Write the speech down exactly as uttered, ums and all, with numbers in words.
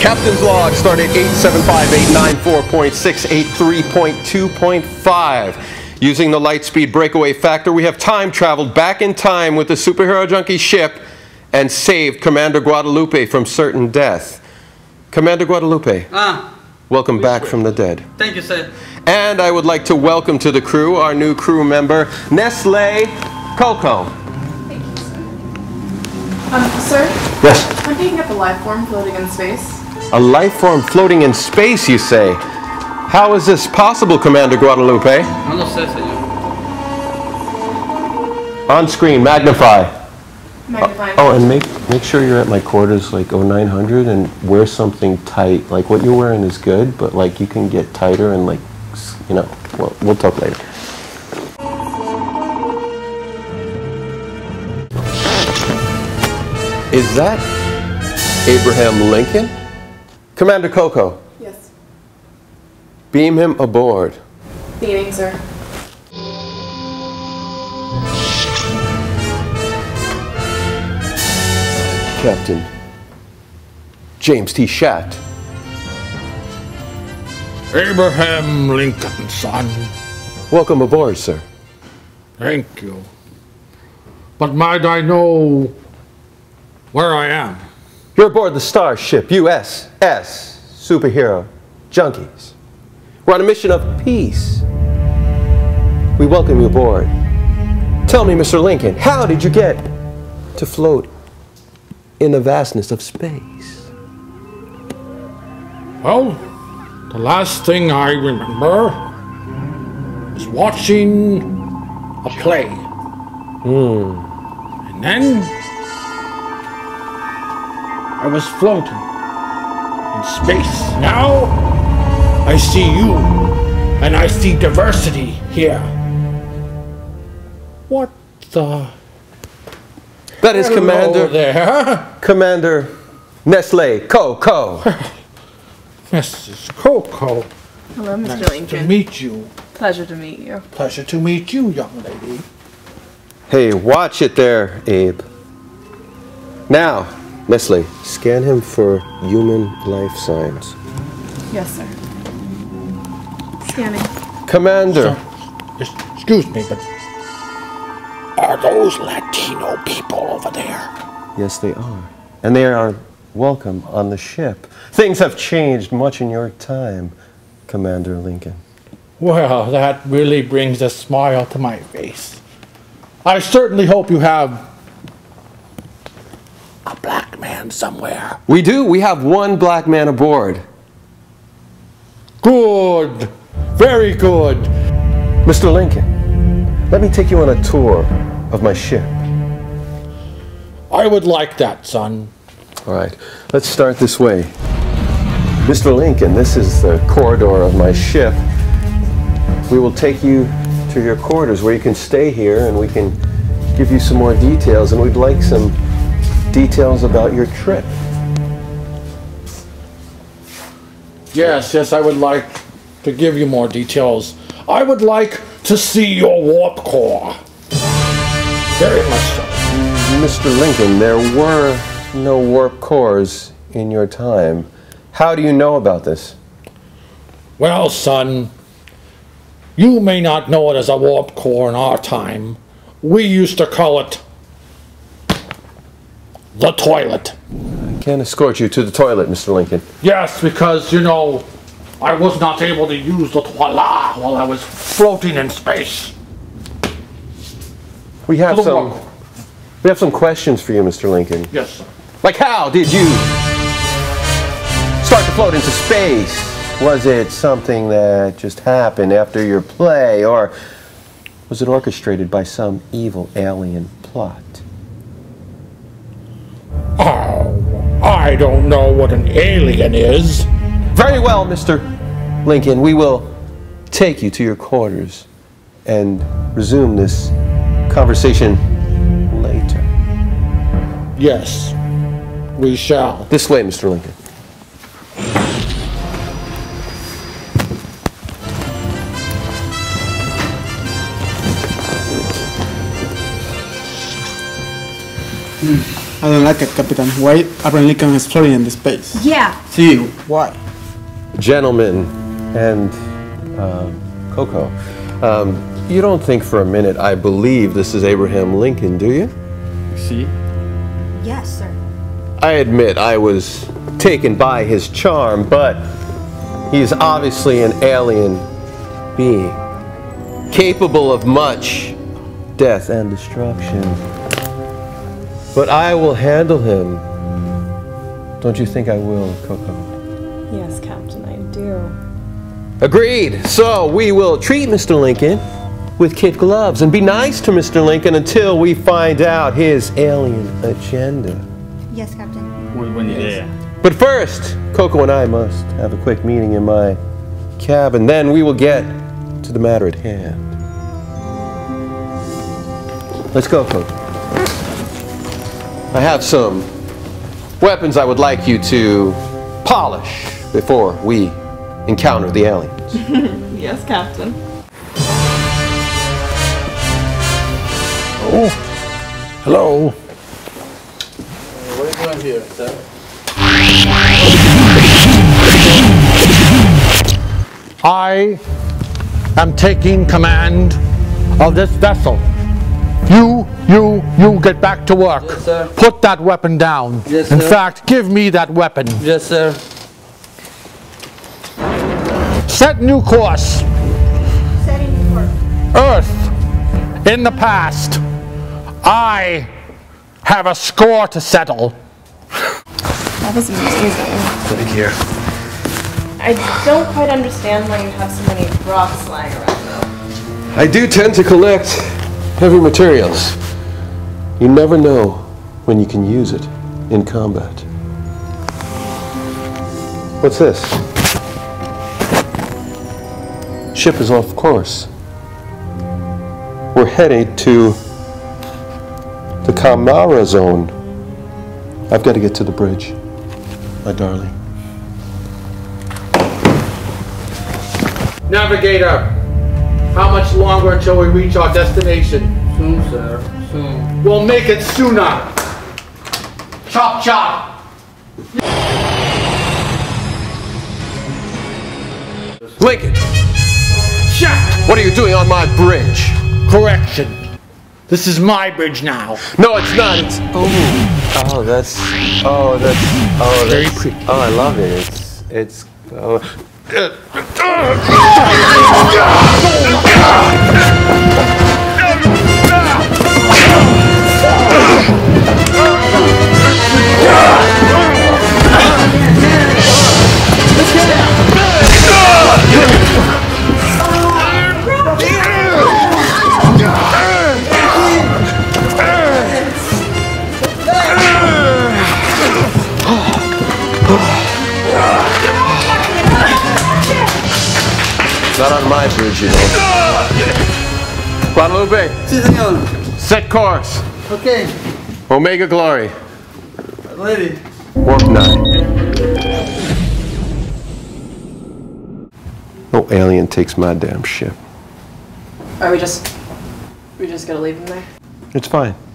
Captain's log, started eight seven five eight nine four point six eight three point two point five. Using the light speed breakaway factor, we have time traveled back in time with the Superhero Junkie ship and saved Commander Guadalupe from certain death. Commander Guadalupe, ah, welcome back from the dead. Thank you, sir. And I would like to welcome to the crew our new crew member, Nestle Coco. Thank you, sir. Um, sir? Yes? I'm picking up a life form floating in space. A life form floating in space, you say? How is this possible, Commander Guadalupe? No lo sé, señor. On screen, magnify. Magnify. Oh, and make make sure you're at my quarters, like oh nine hundred, and wear something tight. Like what you're wearing is good, but like you can get tighter and like, you know. Well, we'll talk later. Is that Abraham Lincoln? Commander Coco. Yes. Beam him aboard. Beaming, sir. Captain James T. Shat. Abraham Lincoln, son. Welcome aboard, sir. Thank you. But might I know where I am? You're aboard the Starship U S S Superhero Junkies. We're on a mission of peace. We welcome you aboard. Tell me, Mister Lincoln, how did you get to float in the vastness of space? Well, the last thing I remember was watching a play. Mm. And then I was floating in space. Now I see you, and I see diversity here. What the? That is Hello Commander. There. Commander Nestle Coco. Missus Coco. Hello, Mister Nice Lincoln. To meet you. Pleasure to meet you. Pleasure to meet you, young lady. Hey, watch it there, Abe. Now. Leslie, scan him for human life signs. Yes, sir. Scanning. Commander. Sir, excuse me, but are those Latino people over there? Yes, they are. And they are welcome on the ship. Things have changed much in your time, Commander Lincoln. Well, that really brings a smile to my face. I certainly hope you have a black man somewhere. We do. We have one black man aboard. Good. Very good. Mister Lincoln, let me take you on a tour of my ship. I would like that, son. All right. Let's start this way. Mister Lincoln, this is the corridor of my ship. We will take you to your quarters where you can stay here and we can give you some more details, and we'd like some details about your trip. Yes, yes, I would like to give you more details. I would like to see your warp core. Very much so. Mister Lincoln, there were no warp cores in your time. How do you know about this? Well, son, you may not know it as a warp core in our time. We used to call it the toilet. I can't escort you to the toilet, Mister Lincoln. Yes, because, you know, I was not able to use the toilet while I was floating in space. We have some walk. We have some questions for you, Mister Lincoln. Yes, sir. Like, how did you start to float into space? Was it something that just happened after your play, or was it orchestrated by some evil alien plot? Oh, I don't know what an alien is. Very well, Mister Lincoln. We will take you to your quarters and resume this conversation later. Yes, we shall. This way, Mister Lincoln. Hmm. I don't like it, Captain. Why apparently can explore in the space? Yeah. See you. Why? Gentlemen and uh, Coco, um, you don't think for a minute I believe this is Abraham Lincoln, do you? See? Yes, sir. I admit I was taken by his charm, but he's obviously an alien being, capable of much death and destruction. But I will handle him. Don't you think I will, Coco? Yes, Captain, I do. Agreed. So we will treat Mister Lincoln with kid gloves and be nice to Mister Lincoln until we find out his alien agenda. Yes, Captain. Yes. But first, Coco and I must have a quick meeting in my cabin. Then we will get to the matter at hand. Let's go, Coco. I have some weapons I would like you to polish before we encounter the aliens. Yes, Captain. Oh, hello. What are you doing here, sir? I am taking command of this vessel. You, you, you get back to work. Yes, sir. Put that weapon down. Yes, sir. In fact, give me that weapon. Yes, sir. Set new course. Set a new course. Earth, in the past, I have a score to settle. That was amazing. Put it here. I don't quite understand why you have so many rocks lying around, though. I do tend to collect heavy materials. You never know when you can use it in combat. What's this? Ship is off course. We're headed to the Kamara Zone. I've got to get to the bridge, my darling. Navigator, how much longer until we reach our destination? Soon, sir. Soon. We'll make it sooner. Chop, chop. Lincoln. Shat. What are you doing on my bridge? Correction. This is my bridge now. No, it's not. It's, oh, oh, that's, oh, that's, oh, that's, very pretty. Oh, I love it. It's, it's. Oh. Let's get out. Not on my bridge, you know. Guadalupe. Si, senor. Set course. Okay. Omega Glory. Ready. Warp nine. No alien takes my damn ship. Are we just... we just gonna leave him there? It's fine.